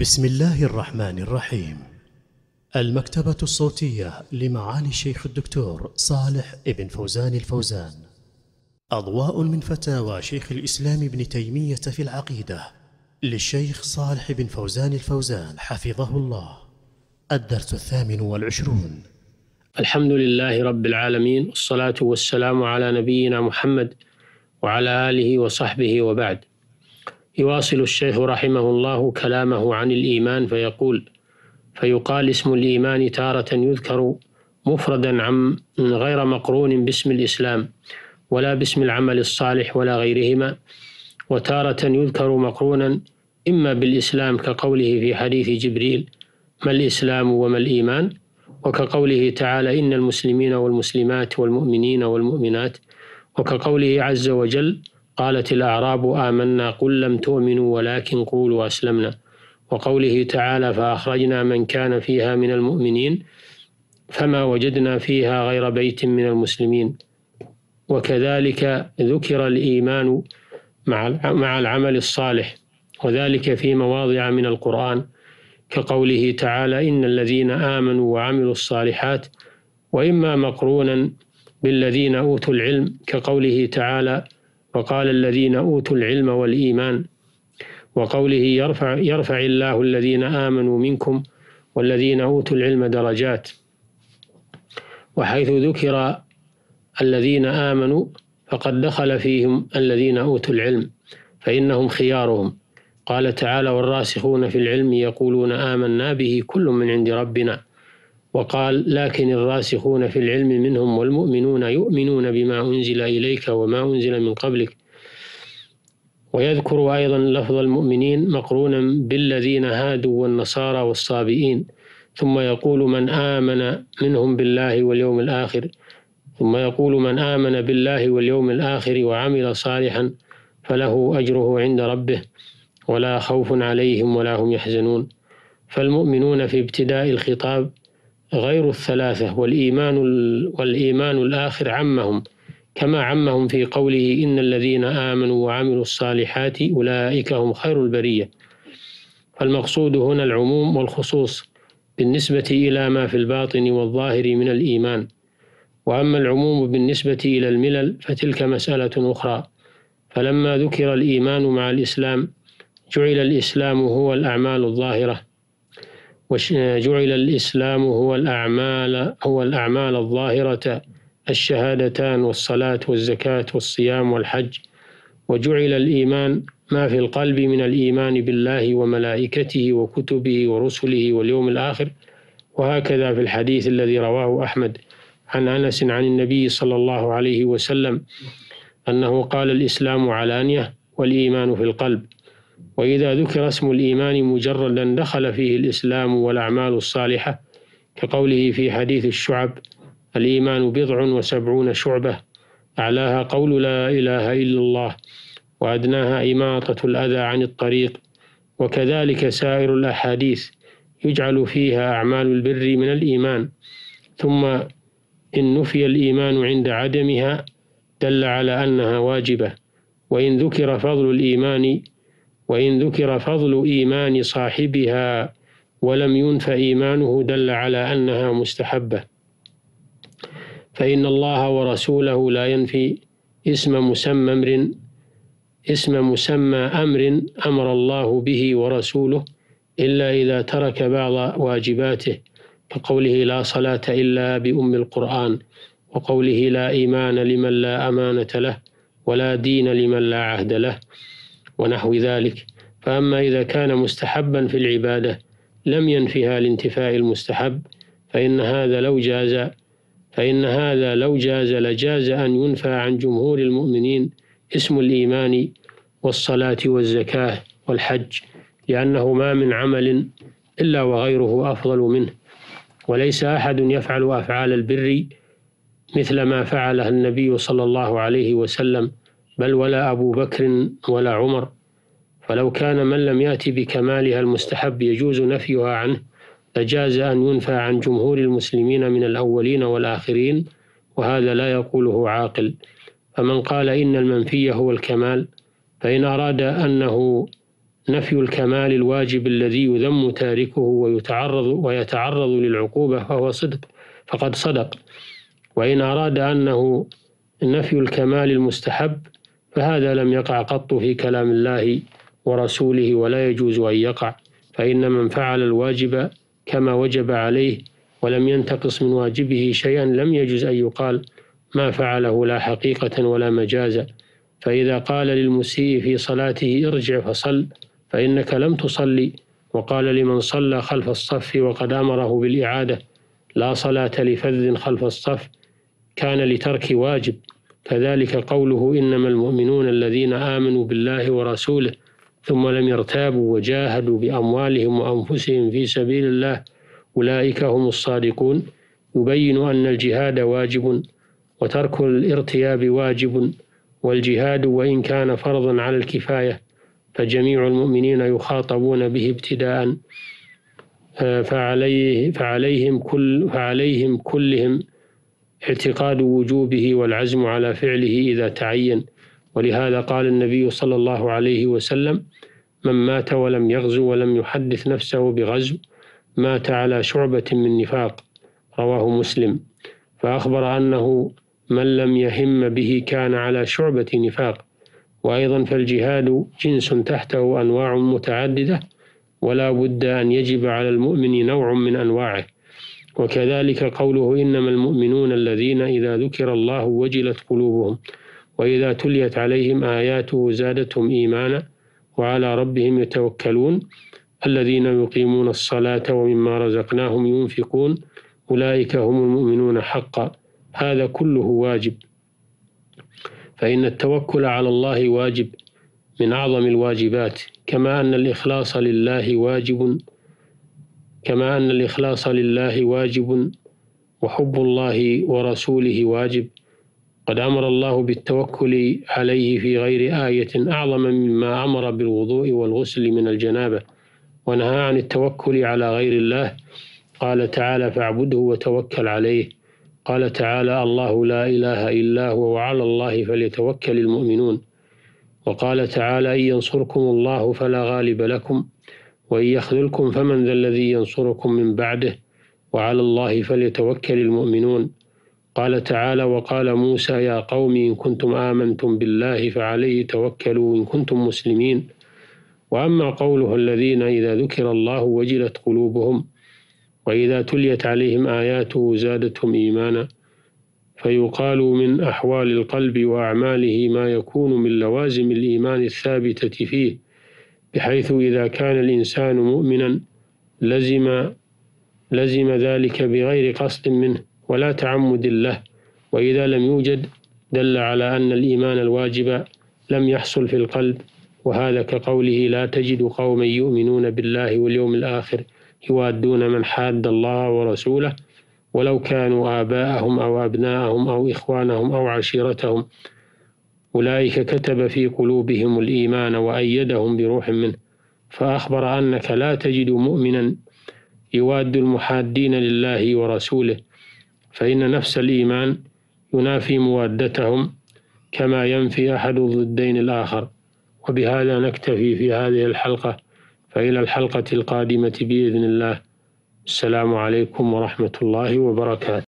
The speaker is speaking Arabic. بسم الله الرحمن الرحيم. المكتبة الصوتية لمعالي الشيخ الدكتور صالح ابن فوزان الفوزان. أضواء من فتاوى شيخ الإسلام ابن تيمية في العقيدة للشيخ صالح ابن فوزان الفوزان حفظه الله. الدرس 28. الحمد لله رب العالمين، والصلاة والسلام على نبينا محمد وعلى آله وصحبه، وبعد. يواصل الشيخ رحمه الله كلامه عن الإيمان فيقول: فيقال اسم الإيمان تارة يذكر مفردا عن غير مقرون باسم الإسلام ولا باسم العمل الصالح ولا غيرهما، وتارة يذكر مقرونا إما بالإسلام كقوله في حديث جبريل: ما الإسلام وما الإيمان، وكقوله تعالى: إن المسلمين والمسلمات والمؤمنين والمؤمنات، وكقوله عز وجل: قالت الأعراب آمنا قل لم تؤمنوا ولكن قولوا أسلمنا، وقوله تعالى: فأخرجنا من كان فيها من المؤمنين فما وجدنا فيها غير بيت من المسلمين. وكذلك ذكر الإيمان مع العمل الصالح، وذلك في مواضع من القرآن كقوله تعالى: إن الذين آمنوا وعملوا الصالحات، وإما مقرونا بالذين أوتوا العلم كقوله تعالى: وقال الذين أوتوا العلم والإيمان، وقوله: يرفع الله الذين آمنوا منكم والذين أوتوا العلم درجات. وحيث ذكر الذين آمنوا فقد دخل فيهم الذين أوتوا العلم فإنهم خيارهم، قال تعالى: والراسخون في العلم يقولون آمنا به كل من عند ربنا، وقال: لكن الراسخون في العلم منهم والمؤمنون يؤمنون بما أنزل إليك وما أنزل من قبلك. ويذكر أيضا لفظ المؤمنين مقرونا بالذين هادوا والنصارى والصابئين، ثم يقول: من آمن منهم بالله واليوم الآخر، ثم يقول: من آمن بالله واليوم الآخر وعمل صالحا فله أجره عند ربه ولا خوف عليهم ولا هم يحزنون. فالمؤمنون في ابتداء الخطاب غير الثلاثة، والإيمان الآخر عمهم، كما عمهم في قوله: إن الذين آمنوا وعملوا الصالحات أولئك هم خير البرية. فالمقصود هنا العموم والخصوص بالنسبة إلى ما في الباطن والظاهر من الإيمان. وأما العموم بالنسبة إلى الملل فتلك مسألة أخرى. فلما ذكر الإيمان مع الإسلام جعل الإسلام هو الأعمال الظاهرة، الشهادتان والصلاة والزكاة والصيام والحج، وجعل الإيمان ما في القلب من الإيمان بالله وملائكته وكتبه ورسله واليوم الآخر، وهكذا في الحديث الذي رواه أحمد عن أنس عن النبي صلى الله عليه وسلم أنه قال: الإسلام علانية والإيمان في القلب. وإذا ذكر اسم الإيمان مجردا دخل فيه الإسلام والأعمال الصالحة، كقوله في حديث الشعب: الإيمان 70 شعبة، أعلاها قول لا إله إلا الله، وأدناها إماطة الأذى عن الطريق. وكذلك سائر الأحاديث يجعل فيها أعمال البر من الإيمان، ثم إن نفي الإيمان عند عدمها دل على أنها واجبة. وإن ذكر فضل إيمان صاحبها ولم ينف إيمانه دل على أنها مستحبة، فإن الله ورسوله لا ينفي اسم مسمى أمر أمر الله به ورسوله إلا إذا ترك بعض واجباته، كقوله: لا صلاة إلا بأم القرآن، وقوله: لا إيمان لمن لا أمانة له ولا دين لمن لا عهد له، ونحو ذلك. فأما إذا كان مستحبا في العبادة لم ينفها لانتفاء المستحب، فإن هذا لو جاز لجاز أن ينفى عن جمهور المؤمنين اسم الإيمان والصلاة والزكاة والحج، لأنه ما من عمل إلا وغيره أفضل منه، وليس أحد يفعل أفعال البر مثل ما فعلها النبي صلى الله عليه وسلم، بل ولا أبو بكر ولا عمر. فلو كان من لم يأتي بكمالها المستحب يجوز نفيها عنه لجاز أن ينفى عن جمهور المسلمين من الأولين والآخرين، وهذا لا يقوله عاقل. فمن قال إن المنفي هو الكمال، فإن أراد أنه نفي الكمال الواجب الذي يذم تاركه ويتعرض للعقوبة فهو صدق، فقد صدق. وإن أراد أنه نفي الكمال المستحب فهذا لم يقع قط في كلام الله ورسوله ولا يجوز أن يقع، فإن من فعل الواجب كما وجب عليه ولم ينتقص من واجبه شيئا لم يجوز أن يقال ما فعله لا حقيقة ولا مجازا. فإذا قال للمسيء في صلاته ارجع فصل فإنك لم تصلي، وقال لمن صلى خلف الصف وقد أمره بالإعادة لا صلاة لفذ خلف الصف، كان لترك واجب. كذلك قوله إنما المؤمنون الذين آمنوا بالله ورسوله ثم لم يرتابوا وجاهدوا بأموالهم وأنفسهم في سبيل الله أولئك هم الصادقون، يبين أن الجهاد واجب وترك الارتياب واجب. والجهاد وإن كان فرضا على الكفاية فجميع المؤمنين يخاطبون به ابتداء، فعليهم كلهم اعتقاد وجوبه والعزم على فعله إذا تعين. ولهذا قال النبي صلى الله عليه وسلم من مات ولم يغزو ولم يحدث نفسه بغزو مات على شعبة من نفاق، رواه مسلم. فأخبر أنه من لم يهم به كان على شعبة نفاق. وأيضا فالجهاد جنس تحته أنواع متعددة، ولا بد أن يجب على المؤمن نوع من أنواعه. وكذلك قوله إنما المؤمنون الذين إذا ذكر الله وجلت قلوبهم وإذا تليت عليهم آياته زادتهم إيمانا وعلى ربهم يتوكلون الذين يقيمون الصلاة ومما رزقناهم ينفقون أولئك هم المؤمنون حقا. هذا كله واجب، فإن التوكل على الله واجب من أعظم الواجبات، كما أن الإخلاص لله واجب وحب الله ورسوله واجب. قد أمر الله بالتوكل عليه في غير آية أعظم مما أمر بالوضوء والغسل من الجنابة، ونهى عن التوكل على غير الله، قال تعالى فاعبده وتوكل عليه، قال تعالى الله لا إله إلا هو وعلى الله فليتوكل المؤمنون، وقال تعالى إن ينصركم الله فلا غالب لكم وإن يخذلكم فمن ذا الذي ينصركم من بعده وعلى الله فليتوكل المؤمنون، قال تعالى وقال موسى يا قوم إن كنتم آمنتم بالله فعليه توكلوا إن كنتم مسلمين. وأما قوله الذين إذا ذكر الله وجلت قلوبهم وإذا تليت عليهم آياته زادتهم إيمانا، فيقال من أحوال القلب وأعماله ما يكون من لوازم الإيمان الثابتة فيه، بحيث إذا كان الإنسان مؤمنا لزم ذلك بغير قصد منه ولا تعمد له، وإذا لم يوجد دل على أن الإيمان الواجب لم يحصل في القلب، وهذا كقوله لا تجد قوما يؤمنون بالله واليوم الآخر يوادون من حاد الله ورسوله ولو كانوا آباءهم أو أبناءهم أو إخوانهم أو عشيرتهم أولئك كتب في قلوبهم الإيمان وأيدهم بروح منه. فأخبر أنك لا تجد مؤمنا يواد المحادين لله ورسوله، فإن نفس الإيمان ينافي موادتهم كما ينفي أحد الضدين الآخر. وبهذا نكتفي في هذه الحلقة، فإلى الحلقة القادمة بإذن الله. السلام عليكم ورحمة الله وبركاته.